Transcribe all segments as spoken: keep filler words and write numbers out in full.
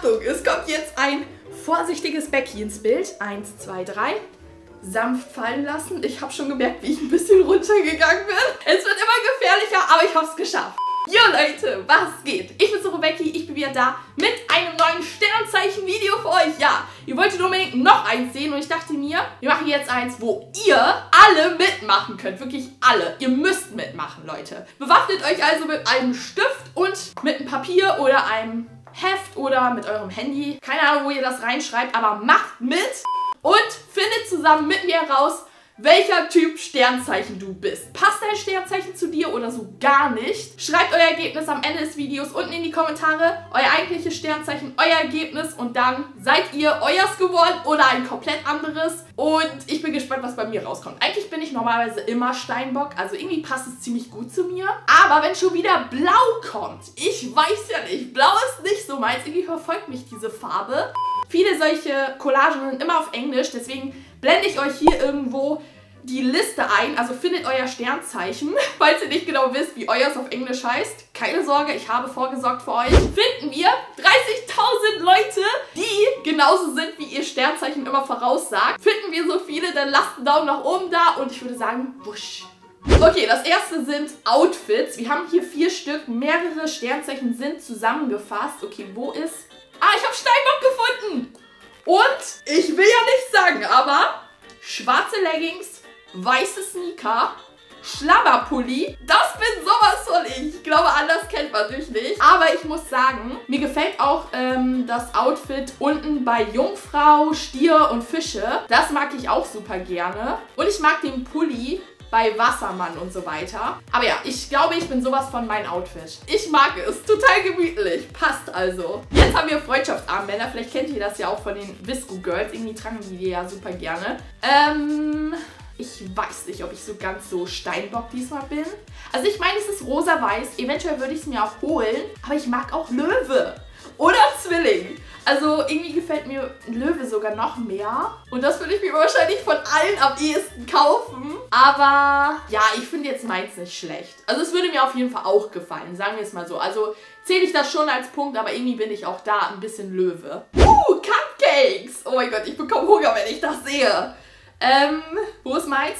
Achtung, es kommt jetzt ein vorsichtiges Becky ins Bild. Eins, zwei, drei. Sanft fallen lassen. Ich habe schon gemerkt, wie ich ein bisschen runtergegangen bin. Es wird immer gefährlicher, aber ich habe es geschafft. Jo Leute, was geht? Ich bin's, Rebekah, ich bin wieder da mit einem neuen Sternzeichen-Video für euch. Ja, ihr wolltet unbedingt noch eins sehen und ich dachte mir, wir machen jetzt eins, wo ihr alle mitmachen könnt. Wirklich alle. Ihr müsst mitmachen, Leute. Bewaffnet euch also mit einem Stift und mit einem Papier oder einem Heft oder mit eurem Handy. Keine Ahnung, wo ihr das reinschreibt, aber macht mit und findet zusammen mit mir raus, welcher Typ Sternzeichen du bist. Passt dein Sternzeichen zu dir oder so gar nicht? Schreibt euer Ergebnis am Ende des Videos unten in die Kommentare. Euer eigentliches Sternzeichen, euer Ergebnis und dann seid ihr euers geworden oder ein komplett anderes. Und ich bin gespannt, was bei mir rauskommt. Eigentlich bin ich normalerweise immer Steinbock, also irgendwie passt es ziemlich gut zu mir. Aber wenn schon wieder Blau kommt, ich weiß ja nicht, Blau ist nicht so meins, irgendwie verfolgt mich diese Farbe. Viele solche Collagen sind immer auf Englisch, deswegen blende ich euch hier irgendwo die Liste ein, also findet euer Sternzeichen. Falls ihr nicht genau wisst, wie euer es auf Englisch heißt, keine Sorge, ich habe vorgesorgt für euch. Finden wir dreißigtausend Leute, die genauso sind, wie ihr Sternzeichen immer voraussagt. Finden wir so viele, dann lasst einen Daumen nach oben da und ich würde sagen, wusch. Okay, das erste sind Outfits. Wir haben hier vier Stück, mehrere Sternzeichen sind zusammengefasst. Okay, wo ist... Ah, ich habe Steinbock gefunden! Und ich will ja nicht sagen, aber schwarze Leggings, weiße Sneaker, Schlabberpulli, das bin sowas von ich. Ich glaube, anders kennt man mich nicht. Aber ich muss sagen, mir gefällt auch ähm, das Outfit unten bei Jungfrau, Stier und Fische. Das mag ich auch super gerne. Und ich mag den Pulli bei Wassermann und so weiter. Aber ja, ich glaube, ich bin sowas von mein Outfit. Ich mag es. Total gemütlich. Passt also. Jetzt haben wir Freundschaftsarmbänder. Vielleicht kennt ihr das ja auch von den Visco Girls. Irgendwie tragen die die ja super gerne. Ähm, ich weiß nicht, ob ich so ganz so Steinbock diesmal bin. Also ich meine, es ist rosa-weiß. Eventuell würde ich es mir auch holen. Aber ich mag auch Löwe. Oder Zwilling. Also irgendwie gefällt mir Löwe sogar noch mehr. Und das würde ich mir wahrscheinlich von allen am ehesten kaufen. Aber ja, ich finde jetzt meins nicht schlecht. Also es würde mir auf jeden Fall auch gefallen, sagen wir es mal so. Also zähle ich das schon als Punkt, aber irgendwie bin ich auch da ein bisschen Löwe. Uh, Cupcakes! Oh mein Gott, ich bekomme Hunger, wenn ich das sehe. Ähm, wo ist meins?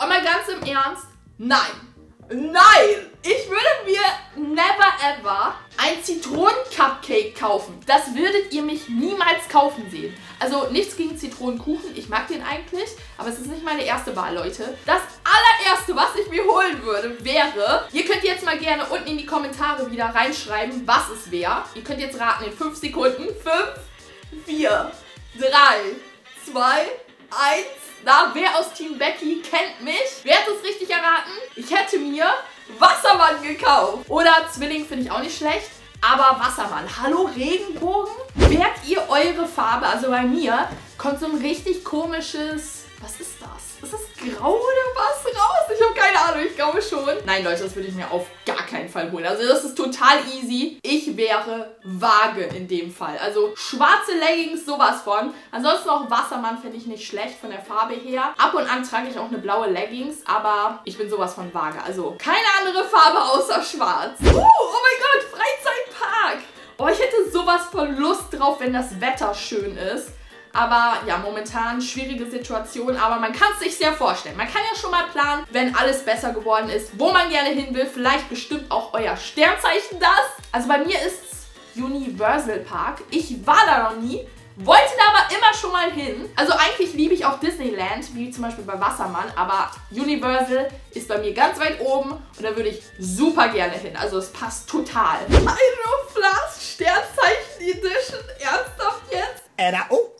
Und mal ganz im Ernst, nein. Nein! Ich würde mir never ever ein Zitronen-Cupcake kaufen. Das würdet ihr mich niemals kaufen sehen. Also nichts gegen Zitronenkuchen. Ich mag den eigentlich, aber es ist nicht meine erste Wahl, Leute. Das allererste, was ich mir holen würde, wäre... Ihr könnt jetzt mal gerne unten in die Kommentare wieder reinschreiben, was es wäre. Ihr könnt jetzt raten in fünf Sekunden. fünf, vier, drei, zwei... eins. Na, wer aus Team Becky kennt mich? Wer hat es richtig erraten? Ich hätte mir Wassermann gekauft. Oder Zwilling finde ich auch nicht schlecht. Aber Wassermann. Hallo Regenbogen? Merkt ihr eure Farbe? Also bei mir kommt so ein richtig komisches... Was ist das? Ist das grau oder was raus? Ich habe keine Ahnung, ich glaube schon. Nein, Leute, das würde ich mir auf gar keinen Fall holen. Also das ist total easy. Ich wäre vage in dem Fall. Also schwarze Leggings, sowas von. Ansonsten auch Wassermann finde ich nicht schlecht von der Farbe her. Ab und an trage ich auch eine blaue Leggings, aber ich bin sowas von vage. Also keine andere Farbe außer schwarz. Uh, oh mein Gott, Freizeitpark. Oh, ich hätte sowas von Lust drauf, wenn das Wetter schön ist. Aber ja, momentan schwierige Situation, aber man kann es sich sehr vorstellen. Man kann ja schon mal planen, wenn alles besser geworden ist, wo man gerne hin will. Vielleicht bestimmt auch euer Sternzeichen das. Also bei mir ist es Universal Park. Ich war da noch nie, wollte da aber immer schon mal hin. Also eigentlich liebe ich auch Disneyland, wie zum Beispiel bei Wassermann, aber Universal ist bei mir ganz weit oben und da würde ich super gerne hin. Also es passt total. Hydroflask Sternzeichen Edition, ernsthaft jetzt? Äh, da, oh.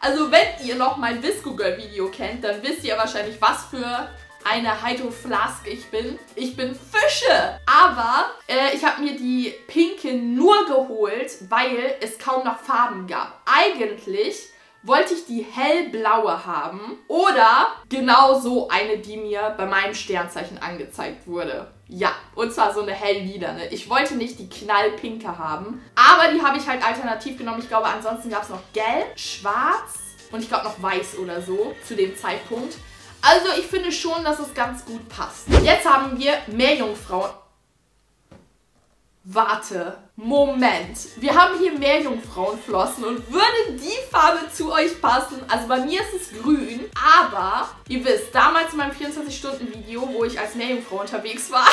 Also wenn ihr noch mein Visco Girl Video kennt, dann wisst ihr wahrscheinlich, was für eine Hydroflaske ich bin. Ich bin Fische! Aber äh, ich habe mir die Pinke nur geholt, weil es kaum noch Farben gab. Eigentlich wollte ich die hellblaue haben oder genau so eine, die mir bei meinem Sternzeichen angezeigt wurde. Ja, und zwar so eine helllilane. Ich wollte nicht die knallpinke haben, aber die habe ich halt alternativ genommen. Ich glaube, ansonsten gab es noch gelb, schwarz und ich glaube noch weiß oder so zu dem Zeitpunkt. Also ich finde schon, dass es ganz gut passt. Jetzt haben wir Meerjungfrauen. Warte, Moment, wir haben hier mehr Jungfrauenflossen und würde die Farbe zu euch passen, also bei mir ist es grün, aber ihr wisst, damals in meinem vierundzwanzig-Stunden-Video, wo ich als Meerjungfrau unterwegs war,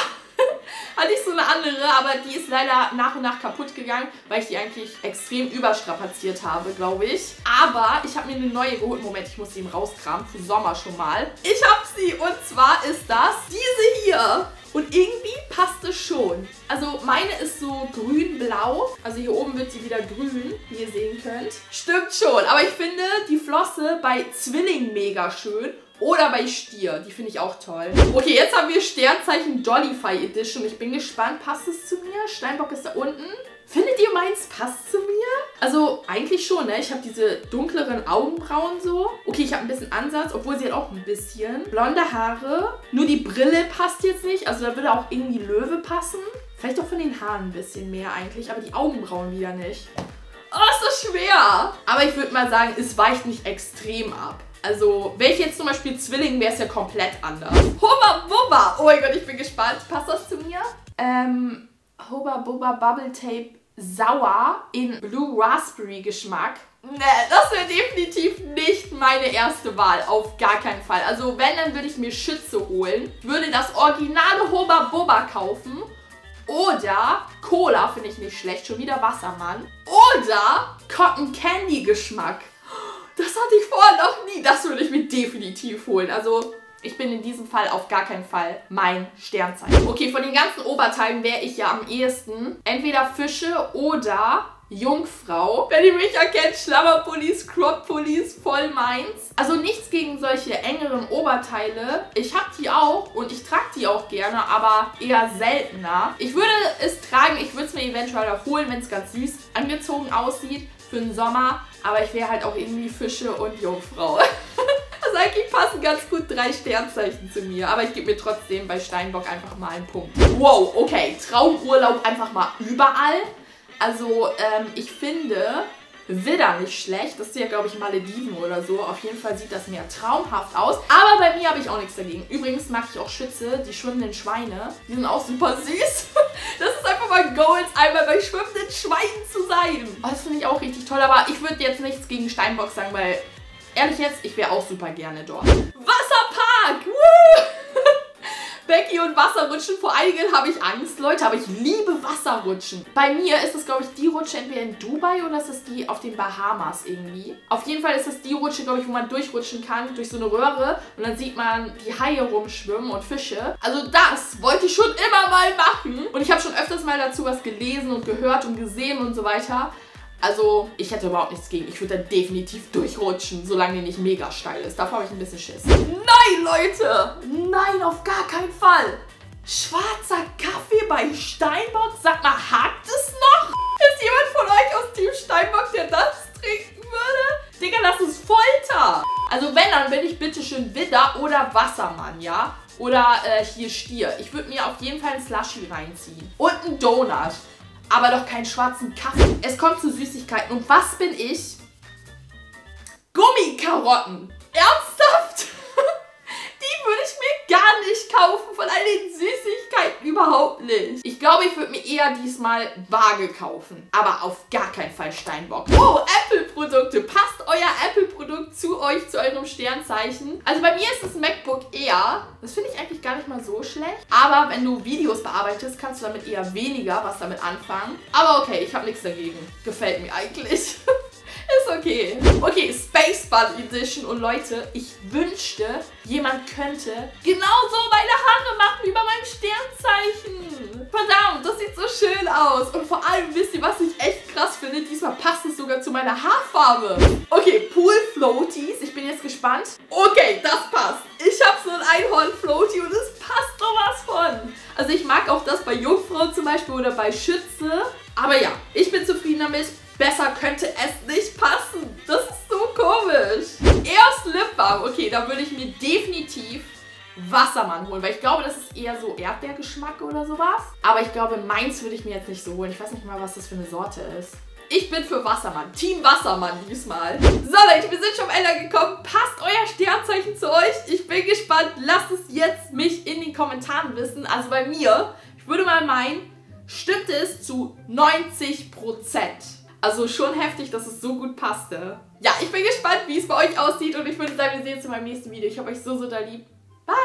hatte ich so eine andere, aber die ist leider nach und nach kaputt gegangen, weil ich die eigentlich extrem überstrapaziert habe, glaube ich. Aber ich habe mir eine neue geholt. Moment, ich muss sie eben rauskramen, für Sommer schon mal. Ich habe sie und zwar ist das diese hier. Und irgendwie passt es schon. Also meine ist so grün-blau. Also hier oben wird sie wieder grün, wie ihr sehen könnt. Stimmt schon, aber ich finde die Flosse bei Zwillingen mega schön. Oder bei Stier, die finde ich auch toll. Okay, jetzt haben wir Sternzeichen Dollify Edition. Ich bin gespannt, passt es zu mir? Steinbock ist da unten. Findet ihr meins passt zu mir? Also eigentlich schon, ne? Ich habe diese dunkleren Augenbrauen so. Okay, ich habe ein bisschen Ansatz, obwohl sie hat auch ein bisschen. Blonde Haare. Nur die Brille passt jetzt nicht. Also da würde auch irgendwie Löwe passen. Vielleicht auch von den Haaren ein bisschen mehr eigentlich, aber die Augenbrauen wieder nicht. Oh, ist so schwer. Aber ich würde mal sagen, es weicht nicht extrem ab. Also, wäre ich jetzt zum Beispiel Zwilling, wäre es ja komplett anders. Hubba Bubba! Oh mein Gott, ich bin gespannt. Passt das zu mir? Ähm, Hubba Bubba Bubble Tape Sauer in Blue Raspberry Geschmack. Ne, das wäre definitiv nicht meine erste Wahl. Auf gar keinen Fall. Also, wenn, dann würde ich mir Schütze holen. Würde das originale Hubba Bubba kaufen. Oder Cola, finde ich nicht schlecht. Schon wieder Wassermann. Oder Cotton Candy Geschmack. Das hatte ich vorher noch nie. Das würde ich mir definitiv holen. Also ich bin in diesem Fall auf gar keinen Fall mein Sternzeichen. Okay, von den ganzen Oberteilen wäre ich ja am ehesten entweder Fische oder Jungfrau. Wenn ihr mich erkennt, Schlammerpullis, Crop-Pullis, voll meins. Also nichts gegen solche engeren Oberteile. Ich habe die auch und ich trage die auch gerne, aber eher seltener. Ich würde es tragen, ich würde es mir eventuell auch holen, wenn es ganz süß angezogen aussieht. Für den Sommer, aber ich wäre halt auch irgendwie Fische und Jungfrau. Also eigentlich passen ganz gut drei Sternzeichen zu mir, aber ich gebe mir trotzdem bei Steinbock einfach mal einen Punkt. Wow, okay, Traumurlaub einfach mal überall. Also ähm, ich finde Widder nicht schlecht, das ist ja glaube ich Malediven oder so, auf jeden Fall sieht das mir traumhaft aus, aber bei mir habe ich auch nichts dagegen. Übrigens mag ich auch Schütze, die schwimmenden Schweine, die sind auch super süß. Das ist einfach mein Goal, einmal bei schwimmenden Schweinen zu sein. Oh, das finde ich auch richtig toll, aber ich würde jetzt nichts gegen Steinbock sagen, weil, ehrlich jetzt, ich wäre auch super gerne dort. Wasserpark! Woo! Becky und Wasserrutschen, vor einigen habe ich Angst, Leute, aber ich liebe Wasserrutschen. Bei mir ist es, glaube ich, die Rutsche entweder in Dubai oder ist es die auf den Bahamas irgendwie. Auf jeden Fall ist es die Rutsche, glaube ich, wo man durchrutschen kann, durch so eine Röhre und dann sieht man die Haie rumschwimmen und Fische. Also das wollte ich schon immer mal machen und ich habe schon öfters mal dazu was gelesen und gehört und gesehen und so weiter. Also, ich hätte überhaupt nichts gegen. Ich würde da definitiv durchrutschen, solange die nicht mega steil ist. Davor habe ich ein bisschen Schiss. Nein, Leute! Nein, auf gar keinen Fall! Schwarzer Kaffee bei Steinbock? Sag mal, hakt es noch? Ist jemand von euch aus Team Steinbock, der das trinken würde? Digga, das ist Folter! Also wenn, dann bin ich bitte schön Widder oder Wassermann, ja? Oder äh, hier Stier. Ich würde mir auf jeden Fall einen Slushie reinziehen. Und einen Donut. Aber doch keinen schwarzen Kaffee. Es kommt zu Süßigkeiten. Und was bin ich? Gummikarotten. Ernsthaft? Die würde ich mir gar nicht kaufen. Von all den Süßigkeiten überhaupt nicht. Ich glaube, ich würde mir eher diesmal Waage kaufen. Aber auf gar keinen Fall Steinbock. Oh, Apple-Produkte. Passt euer Apple-Produkt zu euch, zu eurem Sternzeichen? Also bei mir ist das MacBook eher. Das finde ich eigentlich gar nicht mal so schlecht. Aber wenn du Videos bearbeitest, kannst du damit eher weniger was damit anfangen. Aber okay, ich habe nichts dagegen. Gefällt mir eigentlich. Ist okay. Okay, Space Bud Edition. Und Leute, ich wünschte, jemand könnte genauso meine Haare machen wie bei meinem Sternzeichen. Verdammt, das sieht so schön aus. Und vor allem wisst ihr, was ich echt krass finde? Diesmal passt es sogar zu meiner Haarfarbe. Okay, Pool Floaties. Ich bin jetzt gespannt. Okay, das passt. Ich habe so ein Einhorn Floaty und es passt doch was von. Also ich mag auch das bei Jungfrau zum Beispiel oder bei Schütze. Aber ja, ich bin zufrieden damit. Besser könnte es nicht passen. Das ist so komisch. Eos Lip Balm. Okay, da würde ich mir definitiv Wassermann holen, weil ich glaube, das ist eher so Erdbeergeschmack oder sowas. Aber ich glaube, meins würde ich mir jetzt nicht so holen. Ich weiß nicht mal, was das für eine Sorte ist. Ich bin für Wassermann. Team Wassermann diesmal. So Leute, wir sind schon am Ende gekommen. Passt euer Sternzeichen zu euch? Ich bin gespannt. Lasst es jetzt mich in den Kommentaren wissen. Also bei mir, ich würde mal meinen, stimmte es zu neunzig Prozent. Also schon heftig, dass es so gut passte. Ja, ich bin gespannt, wie es bei euch aussieht und ich würde sagen, wir sehen uns in meinem nächsten Video. Ich habe euch so, so da lieb. Bye!